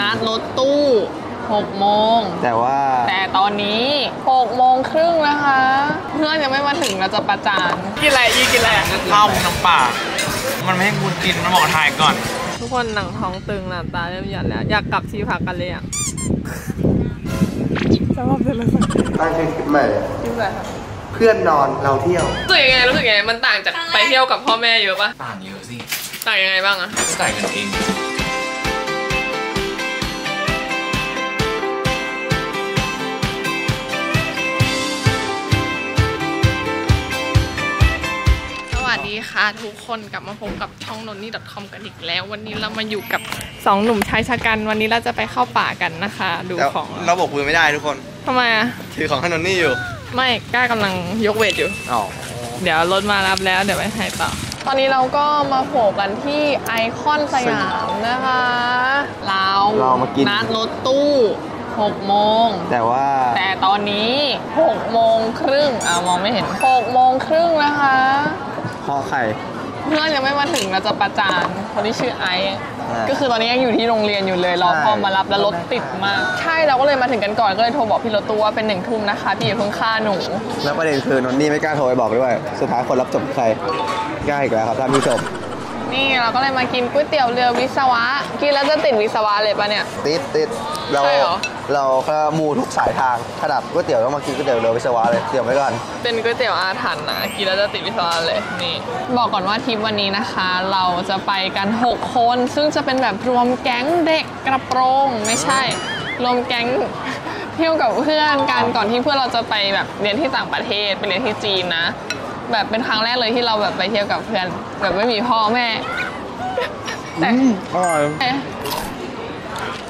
นัดรถตู้6โมงแต่ตอนนี้6โมงครึ่งนะคะเพื่อนยังไม่มาถึงเราจะประจานกินอะไรอีกกินอะไรข้าวน้ำปลามันไม่ให้กูกินมันบอกถ่ายก่อนทุกคนหนังท้องตึงหน้าตาเริ่มหย่อนแล้วอยากกลับที่พักกันเลยอ่ะจะว่าเป็นอะไรตั้งชื่อคลิปใหม่ชื่ออะไรคะเพื่อนนอนเราเที่ยวรู้สึกยังไงมันต่างจากไปเที่ยวกับพ่อแม่เยอะปะต่างเยอะสิต่างยังไงบ้างอะต่างกันเองทุกคนกลับมาพบกับช่องนนนี่ .com กันอีกแล้ววันนี้เรามาอยู่กับ2หนุ่มชายชะกันวันนี้เราจะไปเข้าป่ากันนะคะดูของเราบอกปืนไม่ได้ทุกคนทำไมอ่ะถือของให้นนนี่อยู่ไม่กล้ากำลังยกเวทอยู่อ๋อเดี๋ยวรถมารับแล้วเดี๋ยวไปถ่ายต่อตอนนี้เราก็มาโผล่กันที่ไอคอนสยามนะคะเรามากินนัดรถตู้6โมงแต่ตอนนี้6โมงครึ่งมองไม่เห็น6โมงครึ่งนะคะเพื่อนยังไม่มาถึงเราจะประจานคนที่ชื่อไอซ์ก็คือตอนนี้ยังอยู่ที่โรงเรียนอยู่เลยรอพ่อมารับแล้วรถติดมากใช่เราก็เลยมาถึงกันก่อนก็เลยโทรบอกพี่รถตู้ว่าเป็น19:00นะคะพี่อย่าเพิ่งฆ่าหนูแล้วประเด็นคือนนนี่ไม่กล้าโทรไปบอกด้วยสุดท้ายคนรับจบใครง่ายอีกแล้วครับท่านผู้ชมนี่เราก็เลยมากินก๋วยเตี๋ยวเรือวิศวะกินแล้วจะติดวิศวะเลยปะเนี่ยติดเราก็มูทุกสายทางขนาดก๋วยเตี๋ยวต้องมากินก๋วยเตี๋ยวเรือวิศวะเลยเตรียมไว้ก่อนเป็นก๋วยเตี๋ยวอาถรรพ์นะกินแล้วจะติดวิศวะเลยนี่บอกก่อนว่าทริปวันนี้นะคะเราจะไปกัน6คนซึ่งจะเป็นแบบรวมแก๊งเด็กกระโปรงไม่ใช่รวมแก๊งเที่ยวกับเพื่อนกันก่อนที่เพื่อนเราจะไปแบบเรียนที่ต่างประเทศไปเรียนที่จีนนะแบบเป็นครั้งแรกเลยที่เราแบบไปเที่ยวกับเพื่อนแบบไม่มีพ่อแม่แต่อร่อย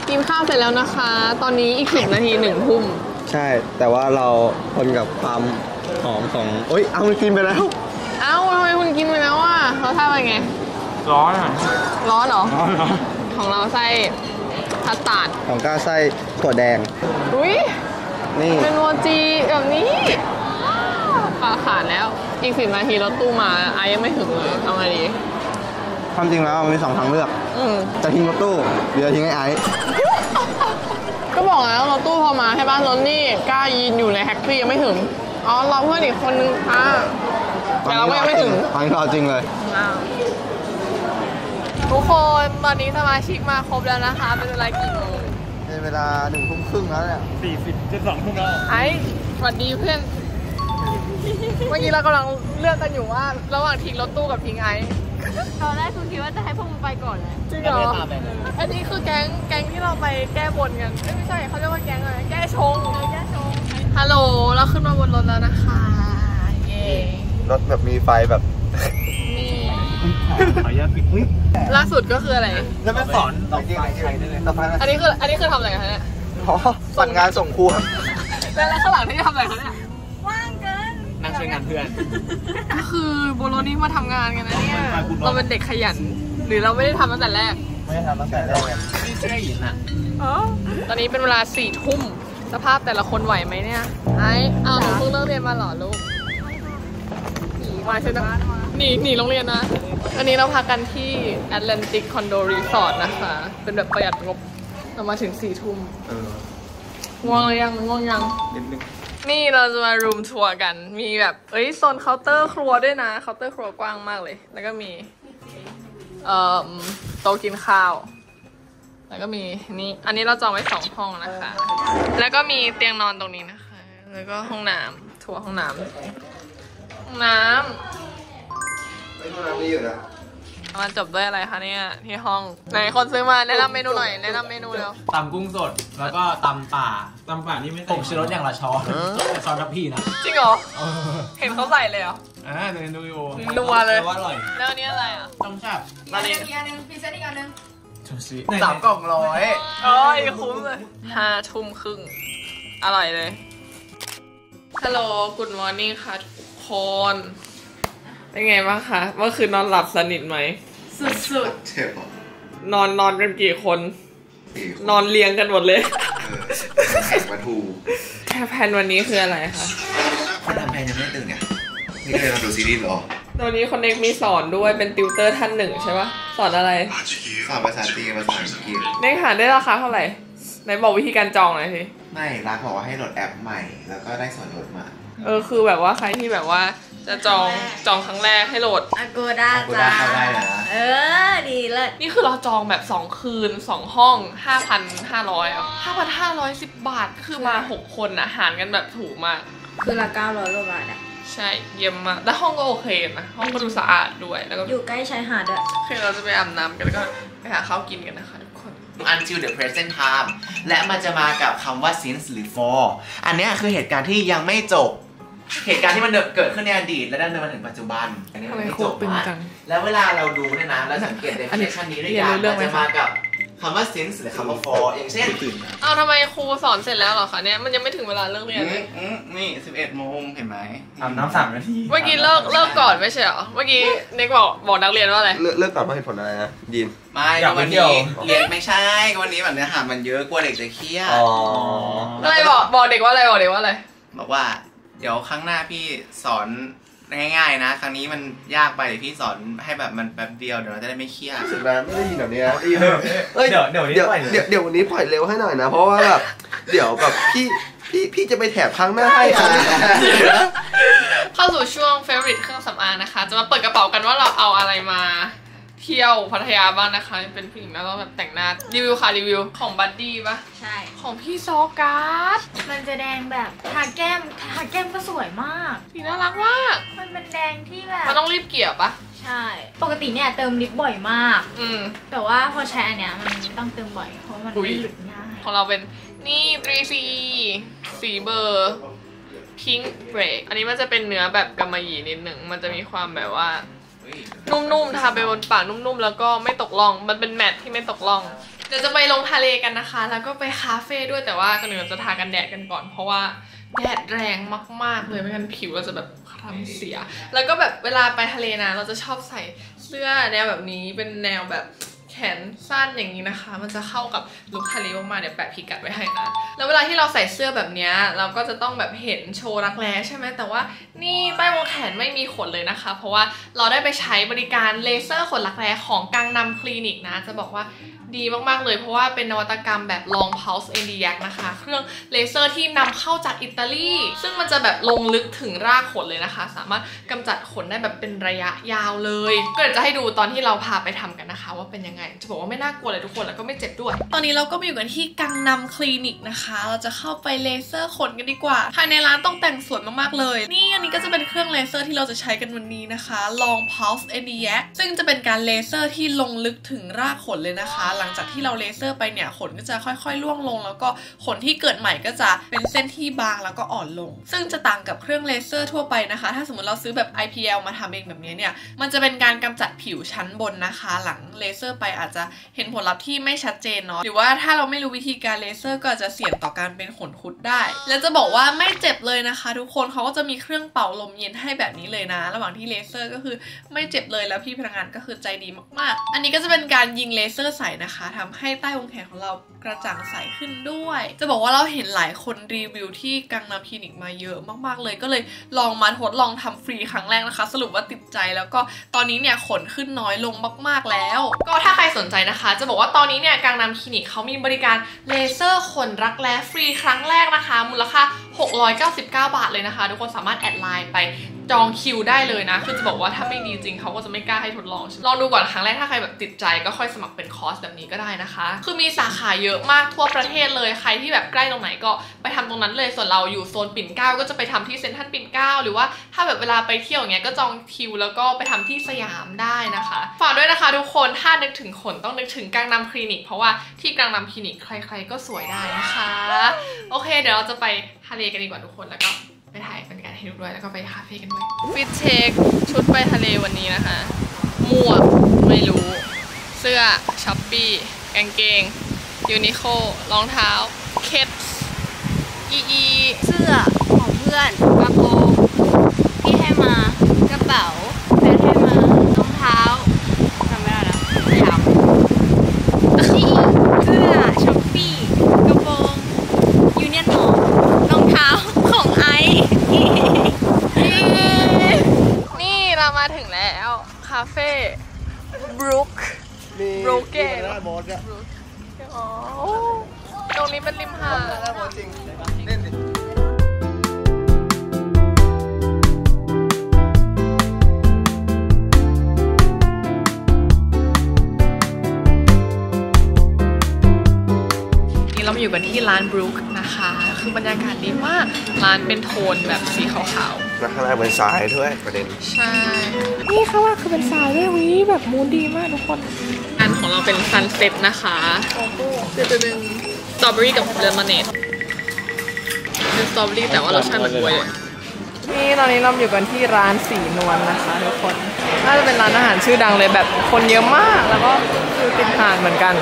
กินข้าวเสร็จแล้วนะคะตอนนี้อีก10 นาที 19:00ใช่แต่ว่าเราทนกับความหอมของเอ้ยเอามันกินไปแล้วเอ้าทำไมคุณกินไปแล้วอ่ะเราทำยังไงร้อนอ่ะร้อนเหรอของเราไส้คัสตาร์ดของก้าวไส้ถั่วแดงอุ้ยนี่เป็นโมจิแบบนี้ปลาขาดแล้วอีก10 นาทีรถตู้มาไอ้ยังไม่ถึงเลยทำไงดีความจริงแล้วมันมี2ทางเลือกจะทิ้งรถตู้หรือจะทิ้งไอ้ไอ้ก็บอกแล้วรถตู้พอมาให้บ้านรถนี่กล้ายืนอยู่ในแท็กซี่ยังไม่ถึงอ๋อเราเพื่อนอีกคนนึงค่ะแต่เรายังไม่ถึงอันนี้จริงเลยทุกคนตอนนี้สมาชิกมาครบแล้วนะคะเป็นเวลากี่โมงเป็นเวลา19:30แล้วเนี่ย42:00แล้วไอ้สวัสดีเพื่อนเมื่อกี้เรากำลังเลือกกันอยู่ว่าระหว่างทิ้งรถตู้กับทิ้งไอซ์ตอนแรกคุณคิดว่าจะให้พวกมึงไปก่อนเลยจริงเหรออันนี้คือแก๊งที่เราไปแก้บนกันไม่ใช่เขาเรียกว่าแก๊งอะไรแก้ชงฮัลโหลเราขึ้นมาบนรถแล้วนะคะเย่รถแบบมีไฟแบบนี่ขออนุญาตปิดล่าสุดก็คืออะไรจะไปสอนต่อไปใช้ได้เลยอันนี้คือทำอะไรกันเนี่ยอ๋อสั่งงานส่งครูแล้วข้างหลังที่ทำอะไรเขาเนี่ยนั่งช่วยงานเพื่อนก็คือบนรถนี้มาทำงานกันนะเนี่ยเราเป็นเด็กขยันหรือเราไม่ได้ทำตั้งแต่แรกไม่ได้ทำตั้งแต่แรกนี่เชื่อหยินอ่ะตอนนี้เป็นเวลา22:00สภาพแต่ละคนไหวไหมเนี่ยไอ้เอาหนูเพิ่งเลิกเรียนมาหรอลูกหนีโรงเรียนนะอันนี้เราพักกันที่แอตแลนติกคอนโดรีสอร์ทนะคะเป็นแบบประหยัดงบเรามาถึง22:00ง่วงเลยยังนิดนึงนี่เราจะมารูมทัวร์กันมีแบบโซนเคาน์เตอร์ครัวด้วยนะเคาน์เตอร์ครัวกว้างมากเลยแล้วก็มีโต๊ะกินข้าวแล้วก็มีนี่อันนี้เราจองไว้2 ห้องนะคะแล้วก็มีเตียงนอนตรงนี้นะคะแล้วก็ห้องน้ำทัวร์ห้องน้ำนี่อยู่นะมันจบด้วยอะไรคะเนี่ยที่ห้องไหนคนซื้อมาแนะนำเมนูหน่อยแนะนำเมนูแล้วตำกุ้งสดแล้วก็ตำป่านี่ไม่ใส่ผงชูรสอย่างละช้อนซอสกับพี่นะจริงเหรอเห็นเขาใส่เลยเหรอดูอยู่นัวเลยว่าอร่อยแล้วนี้อะไรอ่ะต้มแซ่บอันนี้พิซซ่าอีกอันนึง3 กล่อง 100คุ้มเลย5:30อร่อยเลยฮัลโหลกูดมอร์นิ่งค่ะทุกคนเป็นไงบ้างคะเมื่อคืนนอนหลับสนิทไหมสุดๆนอนกันกี่คนนอนเรียงกันหมดเลยแข่งประตูแผนวันนี้คืออะไรคะคนทำแผนยังไม่ตื่นไงนี่เคยเราดูซีรีส์หรอตอนนี้คนเด็กมีสอนด้วยเป็นติวเตอร์ท่านหนึ่งใช่ปะ สอนอะไรสอนภาษาจีนภาษาอังกฤษได้ค่ะได้ราคาเท่าไหร่ไหนบอกวิธีการจองหน่อยสิไม่รักบอกว่าให้โหลดแอปใหม่แล้วก็ได้ส่วนลดมาคือแบบว่าใครที่แบบว่าจะจองครั้งแรกให้โหลด Agoda จ้าดีเลยนี่คือเราจองแบบ2คืน2ห้อง 5,500 อ่ะ 5,510 บาทคือมา6คนนะหารกันแบบถูกมากคือละ900 กว่าบาทอ่ะใช่เยี่ยมมากแต่ห้องก็โอเคนะห้องก็ดูสะอาดด้วยแล้วก็อยู่ใกล้ชายหาดด้วยโอเคเราจะไปอาบน้ำกันแล้วก็ไปหาข้าวกินกันนะคะทุกคน until the present time และมันจะมากับคำว่า since หรือ for อันนี้คือเหตุการณ์ที่ยังไม่จบเหตุการณ์ที่มันเกิดขึ้นในอดีตและดำเนินมาถึงปัจจุบันอันนี้มันไม่จบนะแล้วเวลาเราดูเนี่ยนะเราสังเกตในเซสชันนี้ด้วยกันมันจะมากับคำว่า since หรือคำว่า for อย่างเช่นเอาทำไมครูสอนเสร็จแล้วเหรอคะเนี่ยมันยังไม่ถึงเวลาเลิกเรียนเลยนี่11 โมงเห็นไหมอาบน้ำ3 นาทีเมื่อกี้เลิกก่อนไม่ใช่เหรอเมื่อกี้เน็กบอกนักเรียนว่าอะไรเลิกก่อนเพราะเหตุผลอะไรนะยินไม่วันนี้เรียนไม่ใช่วันนี้แบบเนื้อหามันเยอะกลัวเด็กจะเครียดอะไรบอกเด็กว่าอะไรบอกว่าเดี๋ยวครั้งหน้าพี่สอนง่ายๆนะครั้งนี้มันยากไปเดี๋ยวพี่สอนให้แบบมันแป๊บเดียวเดี๋ยวเราจะได้ไม่เครียดสุดแล้วไม่ได้ยินแบบนี้เดี๋ยววันนี้ปล่อยเร็วให้หน่อยนะเพราะว่าแบบเดี๋ยวแบบพี่จะไปแถบครั้งหน้าให้ค่ะเข้าสู่ช่วง favorite เครื่องสำอางนะคะจะมาเปิดกระเป๋ากันว่าเราเอาอะไรมาเที่ยวพัทยาบ้างนะคะเป็นผู้หญิงแล้วก็แบบแต่งหน้ารีวิวค่ะรีวิวของบัดดี้ปะใช่ของพี่ซอการ์ดมันจะแดงแบบทาแก้มก็สวยมากสีน่ารักมากมันเป็นแดงที่แบบมันต้องรีบเกลี่ยปะใช่ปกติเนี่ยเติมลิปบ่อยมากแต่ว่าพอใช้อันเนี้ยมันต้องเติมบ่อยเพราะมันไม่หลุดง่ายของเราเป็นนี่ 3C สีเบอร์พิงค์เบรกอันนี้มันจะเป็นเนื้อแบบกำมะหยี่นิดหนึ่งมันจะมีความแบบว่านุ่มๆทาไปบนปากนุ่มๆแล้วก็ไม่ตกล่องมันเป็นแมทที่ไม่ตกล่องเดี๋ยวจะไปลงทะเลกันนะคะแล้วก็ไปคาเฟ่ด้วยแต่ว่าก่อนอื่นเราจะทากันแดดกันก่อนเพราะว่าแดดแรงมากๆเลยไม่งั้นผิวเราจะแบบคล้ำเสียแล้วก็แบบเวลาไปทะเลนะเราจะชอบใส่เสื้อแนวแบบนี้เป็นแนวแบบแขนสั้นอย่างนี้นะคะมันจะเข้ากับลุคทะเลมากๆเดี๋ยวแปะพิกัดไว้ให้นะแล้วเวลาที่เราใส่เสื้อแบบนี้เราก็จะต้องแบบเห็นโชว์รักแร้ใช่ไหมแต่ว่านี่ใต้วงแขนไม่มีขนเลยนะคะเพราะว่าเราได้ไปใช้บริการเลเซอร์ขนรักแร้ของกังนัมคลินิกนะจะบอกว่าดีมากๆเลยเพราะว่าเป็นนวัตกรรมแบบ long pulse and direct นะคะเครื่องเลเซอร์ที่นำเข้าจากอิตาลีซึ่งมันจะแบบลงลึกถึงรากขนเลยนะคะสามารถกำจัดขนได้แบบเป็นระยะยาวเลยก็เดี๋ยวจะให้ดูตอนที่เราพาไปทำกันนะคะว่าเป็นยังไงจะบอกว่าไม่น่ากลัวเลยทุกคนแล้วก็ไม่เจ็บด้วยตอนนี้เราก็มาอยู่กันที่กังนัมคลินิกนะคะเราจะเข้าไปเลเซอร์ขนกันดีกว่าภายในร้านต้องแต่งสวยมากๆเลยนี่อันนี้ก็จะเป็นเครื่องเลเซอร์ที่เราจะใช้กันวันนี้นะคะ long pulse and direct ซึ่งจะเป็นการเลเซอร์ที่ลงลึกถึงรากขนเลยนะคะหลังจากที่เราเลเซอร์ไปเนี่ยขนก็จะค่อยๆร่วงลงแล้วก็ขนที่เกิดใหม่ก็จะเป็นเส้นที่บางแล้วก็อ่อนลงซึ่งจะต่างกับเครื่องเลเซอร์ทั่วไปนะคะถ้าสมมติเราซื้อแบบ IPL มาทำเองแบบนี้เนี่ยมันจะเป็นการกำจัดผิวชั้นบนนะคะหลังเลเซอร์ไปอาจจะเห็นผลลัพธ์ที่ไม่ชัดเจนเนาะหรือว่าถ้าเราไม่รู้วิธีการเลเซอร์ก็จะเสี่ยงต่อการเป็นขนคุดได้และจะบอกว่าไม่เจ็บเลยนะคะทุกคนเขาก็จะมีเครื่องเป่าลมเย็นให้แบบนี้เลยนะระหว่างที่เลเซอร์ก็คือไม่เจ็บเลยแล้วพี่พนักงานก็คือใจดีมากๆอันนี้ก็จะเป็นการยิงเลเซอร์ใส่นะคะทำให้ใต้วงแขนของเรากระจ่างใสขึ้นด้วยจะบอกว่าเราเห็นหลายคนรีวิวที่กังนัมคลินิกมาเยอะมากๆเลยก็เลยลองมาทดลองทำฟรีครั้งแรกนะคะสรุปว่าติดใจแล้วก็ตอนนี้เนี่ยขนขึ้นน้อยลงมากๆแล้วก็ถ้าใครสนใจนะคะจะบอกว่าตอนนี้เนี่ยกังนัมคลินิกเขามีบริการเลเซอร์ขนรักแร้ฟรีครั้งแรกนะคะมูลค่า699 บาทเลยนะคะทุกคนสามารถแอดไลน์ไปจองคิวได้เลยนะคือจะบอกว่าถ้าไม่ดีจริงเขาก็จะไม่กล้าให้ทดลองลองดูก่อนครั้งแรกถ้าใครแบบติดใจก็ค่อยสมัครเป็นคอร์สแบบนี้ก็ได้นะคะคือมีสาขาเยอะมากทั่วประเทศเลยใครที่แบบใกล้ตรงไหนก็ไปทำตรงนั้นเลยส่วนเราอยู่โซนปิ่นเกล้าก็จะไปทำที่เซ็นทรัลปิ่นเกล้าหรือว่าถ้าแบบเวลาไปเที่ยวอย่างเงี้ยก็จองคิวแล้วก็ไปทำที่สยามได้นะคะฝากด้วยนะคะทุกคนถ้านึกถึงขนต้องนึกถึงกังนัมคลินิกเพราะว่าที่กังนัมคลินิกใครๆก็สวยได้นะคะโอเคเดี๋ยวเราจะไปทะเลกันดีกว่าทุกคนแล้วก็ไปถ่ายเป็นการให้ดูด้วยแล้วก็ไปคาเฟ่กันด้วยฟิตเช็คชุดไปทะเลวันนี้นะคะหมวกไม่รู้เสื้อช็อปปี้กางเกงยูนิโครองเท้าเคปส์อีเสื้อของเพื่อนกระโปรงที่ให้มากระเป๋าแฟนให้มารองเท้าจำไม่ได้แล้วที่เสื้อช็อปปี้กระโปรงยูเนียนมอลรองเท้าของไอนี่เรามาถึงแล้วคาเฟ่บรูค รงนี้เป็นริมหาดแล้วจริงเล่นดิเราอยู่กันที่ร้านบรูคนะคะคือบรรยากาศดีมากร้านเป็นโทนแบบสีขาวๆแล้วข้างในเป็นทรายด้วยประเด็นใช่นี่ค่ะว่าคือเป็นทรายด้วยวิแบบมูดดีมากทุกคนงานของเราเป็นซันเซ็ตนะคะเป็นสตรอเบอรี่กับเลมอนเนดเป็นสตรอเบอรี่แต่ว่ารสชาติมันบวยนี่ตอนนี้เราอยู่กันที่ร้านสีนวลนะคะทุกคนน่าจะเป็นร้านอาหารชื่อดังเลยแบบคนเยอะมากแล้วก็คือติดหาดเหมือนกัน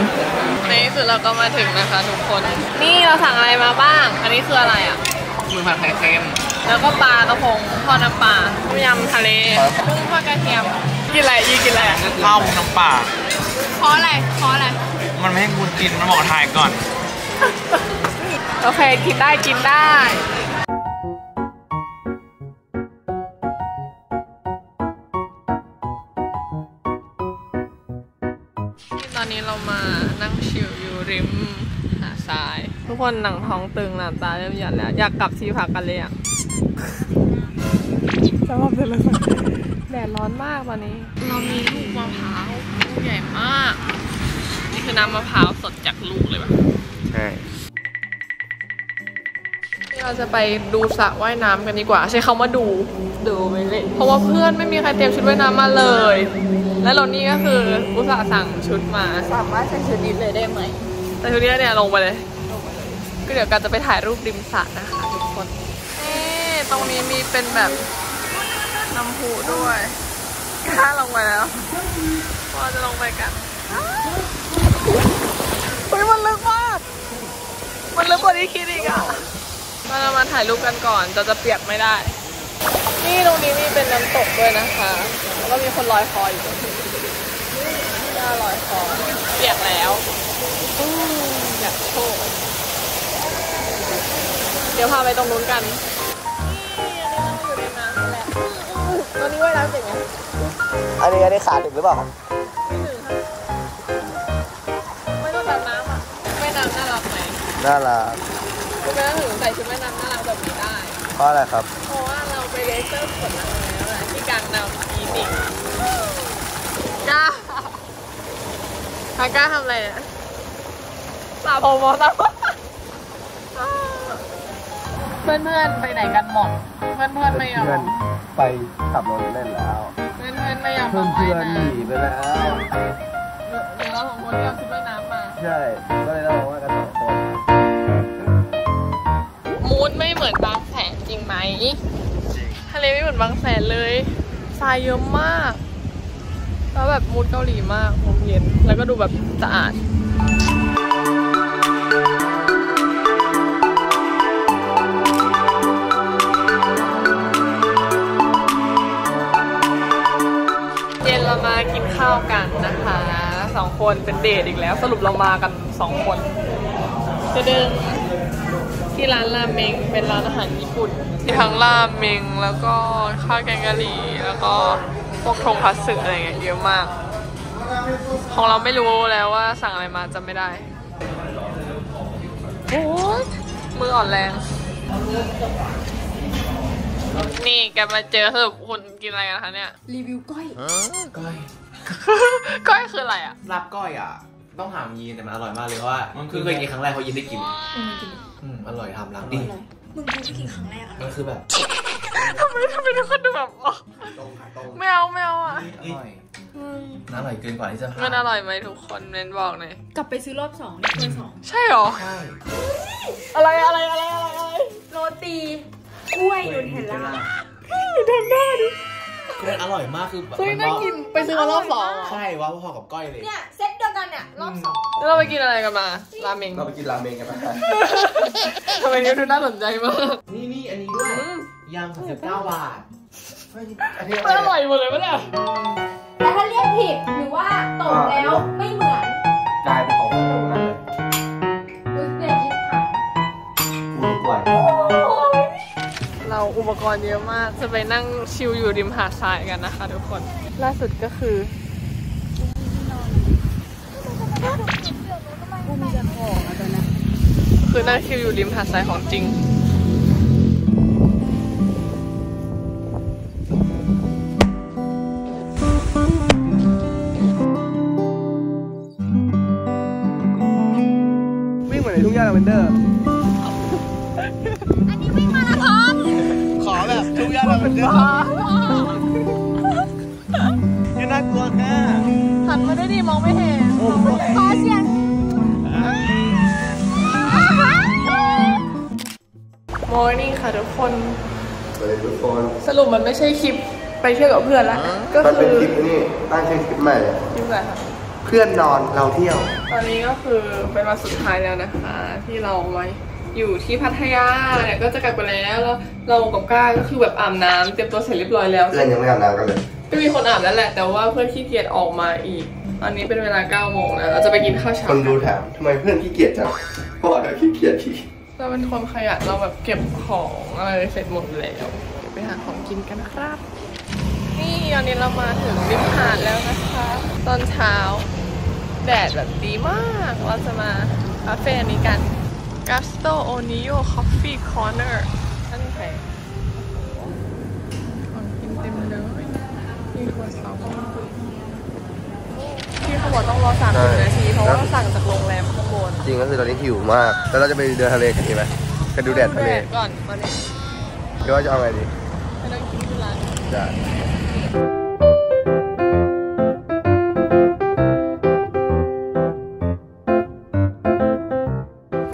ในที่สุดเราก็มาถึงนะคะทุกคนนี่เราสั่งอะไรมาบ้างอันนี้คืออะไรอ่ะมือผัดไข่เค็มแล้วก็ปลากระพงทอดน้ำปลาต้มยำทะเลกุ้งทอดกระเทียมกินอะไรยี่กินอะไรข้าวน้ำปลาเพราะอะไรเพราะอะไรมันไม่ให้กูกินมันบอกถ่ายก่อนโอเคกินได้กินได้ตอนนี้เรามานั่งชิลอยู่ริมหาดทรายทุกคนหนังท้องตึงหน้าตาเริ่มหย่อนแล้วอยากกลับที่พักกันเลยอ่ะจะบอกเลยละแดดร้อนมากตอนนี้เรามีลูกมะพร้าวลูกใหญ่มากนี่คือน้ำมะพร้าวสดจากลูกเลยป่ะใช่เราจะไปดูสระว่ายน้ำกันดีกว่าใช้คำว่าดูไปเลยเพราะว่าเพื่อนไม่มีใครเตรียมชุดว่ายน้ำมาเลยแล้วเรานี่ก็คืออุตส่าห์สั่งชุดมาสามารถใส่ชุดนี้เลยได้ไหมแต่ชุดนี้เนี่ยลงไปเลยก็เดี๋ยวกันจะไปถ่ายรูปริมสระนะคะทุกคนตรงนี้มีเป็นแบบน้ำพุด้วยข้าลงไปแล้วพอจะลงไปกันเฮ้ยมันลึกมากมันลึกกว่าที่คิดอีกอ่ะเรามาถ่ายรูปกันก่อนจะเปียกไม่ได้นี่ตรงนี้มีเป็นน้ำตกด้วยนะคะแล้วก็มีคนลอยคออยู่น่าลอยคอเปียกแล้วอยากโชว์เดี๋ยวพาไปตรงนู้นกันตอนนี้ว่ายน้ำเก่งไหมอันนี้ขาถึงหรือเปล่าไม่ถึงไม่ต้องดำน้ำอ่ะว่ายน้ำน่ารักไหมน่ารักไม่ต้องถึงใส่ชุดว่ายน้ำน่ารักแบบนี้ได้เพราะอะไรครับเพราะว่าเราไปเลเซอร์ขนอะไรแล้วนะที่กลางดำอีนิกก้าก้าทำอะไรเนี่ยสาวผมมอสเพื่อนๆไปไหนกันหมดเพื่อนไม่ยอมไปขับรถเล่นแล้วเพื่อนไม่ยอมเพื่อนหนีไปแล้วเดี๋ยวเราสองคนเอาชุดว่ายน้ำมาใช่ก็เลยเราบอกว่ากันสองคนมูดไม่เหมือนบางแสนจริงไหมทะเลไม่เหมือนบางแสนเลยทรายเยอะมากแล้วแบบมูดเกาหลีมากลมเย็นแล้วก็ดูแบบสะอาดมากินข้าวกันนะคะสองคนเป็นเดทอีกแล้วสรุปเรามากันสองคนจะเดินที่ร้านราเมงเป็นร้านอาหารญี่ปุ่นมีทั้งราเมงแล้วก็ข้าวแกงกะหรี่แล้วก็พวกทงคัตสึอะไรเงี้ยเยอะมากของเราไม่รู้แล้วว่าสั่งอะไรมาจำไม่ได้โอ้มืออ่อนแรงนี่แกมาเจอสรุปคุณกินอะไรกันคะเนี่ยรีวิวก้อยก้อยคืออะไรอ่ะรับก้อยอ่ะต้องหามยีนแต่มันอร่อยมากเลยเพราะว่ามันคือเคยกินครั้งแรกเขายีนได้กินอร่อยทำรักดิมึงเคยกินครั้งแรกอ่ะมันคือแบบทำไมทุกคนดูแบบแมวอ่ะน่าอร่อยเกินกว่าที่จะมันอร่อยไหมทุกคนเน้นบอกเลยกลับไปซื้อรอบ2ได้2ใช่หรออะไรโรตีกล้วยหนูเห็นแล้วหนูทำได้ดิมันอร่อยมากคือแบบน่ากินไปซื้อรอบสองใช่ว่าพ่อกับก้อยเลยเนี่ยเซ็ตเดียวกันเนี่ยรอบสองแล้วเราไปกินอะไรกันมาราเมงเราไปกินราเมงกันมาทำไมนิ้วดูน่าสนใจมากนี่อันนี้ด้วยยำ39 บาทมันอร่อยหมดเลยป่ะเนี่ยแต่ถ้าเรียกผิดหรือว่าตกแล้วไม่เหมือนกลายเป็นของไม่ตรงกันเลยเปลี่ยนกินผักกูป่วยเราอุปกรณ์เยอะมากจะไปนั่งชิลอยู่ริมหาดทรายกันนะคะทุกคนล่าสุดก็คือกูมีจะขออะไรนะ คือนั่งคิวอยู่ริมหาดทรายของจริงวิ่งเหมือนในทุ่งหญ้าลาเวนเดอร์อันนี้วิ่งมาราธอนขอแบบทุ่งหญ้าลาเวนเดอร์นี่น่ากลัวแค่หันมาด้วยดิมองไม่เห็นขอเสียงมอร์นิ่งค่ะทุกคนสรุปมันไม่ใช่คลิปไปเที่ยวกับเพื่อนละก็คือเป็นคลิปนี่ตั้งชื่อคลิปใหม่คลิปอะไรคะเพื่อนนอนเราเที่ยวตอนนี้ก็คือเป็นวันสุดท้ายแล้วนะคะที่เรามาอยู่ที่พัทยาเนี่ยก็จะกลับไปแล้วเรากับก้าก็คือแบบอาบน้ำเตรียมตัวเสร็จเรียบร้อยแล้วเพื่อนยังไม่อาบน้ำกันเลยก็มีคนอาบแล้วแหละแต่ว่าเพื่อนขี้เกียจออกมาอีกตอนนี้เป็นเวลา9โมงแล้วเราจะไปกินข้าวเช้าคนดูถามทำไมเพื่อนขี้เกียจจังพ่อเราขี้เกียจทีเราเป็นคนขยันเราแบบเก็บของอะไรเสร็จหมดแล้วเดี๋ยวไปหาของกินกันครับนี่ตอนนี้เรามาถึงริมหาดแล้วนะคะตอนเช้าแดดแบบดีมากเราจะมาคาเฟ่อันนี้กันGusto Onio Coffee Corner นั่นแหละของกินเต็มเลยมีครัวซองที่เขาบอกต้องรอ30นาทีเพราะว่าสั่งจากโรงแรมข้างบนจริงก็คือตอนนี้หิวมากแล้วเราจะไปเดินทะเลกันดีไหมกันดูแดดทะเลก่อนมาเนี่ยก็ว่าจะเอาอะไรดีไม่ต้องกินที่ร้านได้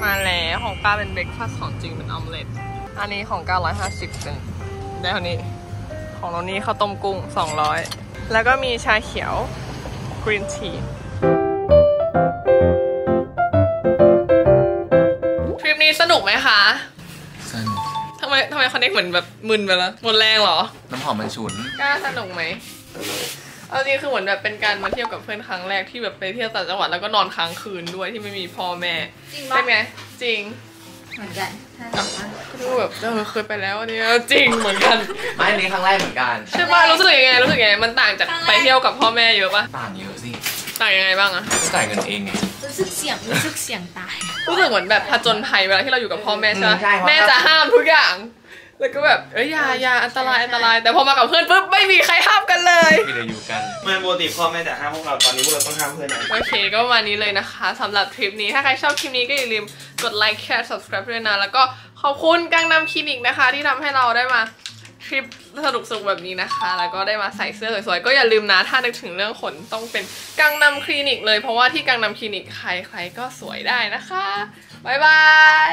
เป็นเบรคฟาสต์ของจริงเป็นออมเล็ตอันนี้ของ950เป็นแล้วนี้ของเรานี้ข้าวต้มกุ้ง200แล้วก็มีชาเขียวกรีนทีทริปนี้สนุกไหมคะสนุกทำไมคอนเนคเหมือนแบบมึนไปแล้วหมดแรงเหรอน้ำหอมมันฉุนกล้าสนุกไหมเอาจริงคือเหมือนแบบเป็นการมาเที่ยวกับเพื่อนครั้งแรกที่แบบไปเที่ยวต่างจังหวัดแล้วก็นอนค้างคืนด้วยที่ไม่มีพ่อแม่เป็นไงจริงเหมือนกันดูแบบเคยไปแล้วอันนี้จริงเหมือนกันไม่อันนี้ครั้งแรกเหมือนกันใช่ป่ะรู้สึกยังไงรู้สึกยังไงมันต่างจากไปเที่ยวกับพ่อแม่เยอะป่ะต่างเยอะสิต่างยังไงบ้างอะจ่ายเงินเองไงรู้สึกเสี่ยงตายรู้สึกเหมือนแบบผจญภัยเวลาที่เราอยู่กับพ่อแม่ใช่ไหมแม่จะห้ามทุกอย่างแล้วก็แบบอย่าอันตรายแต่พอมากับเพื่อนปุ๊บไม่มีใครห้ามกันเลยไม่ได้อยู่กันไม่ปกติพ่อแม่แต่ห้ามพวกเราตอนนี้พวกเราต้องห้ามเพื่อนโอเคก็วันนี้เลยนะคะสำหรับทริปนี้ถ้าใครชอบคลิปนี้ก็อย่าลืมกดไลค์แชร์ subscribe ด้วยนะแล้วก็ขอบคุณกังนำคลินิกนะคะที่ทำให้เราได้มาทริปสนุกๆแบบนี้นะคะแล้วก็ได้มาใส่เสื้อสวยๆก็อย่าลืมนะถ้านึกถึงเรื่องขนต้องเป็นกังนำคลินิกเลยเพราะว่าที่กังนำคลินิกใครๆก็สวยได้นะคะบ๊ายบาย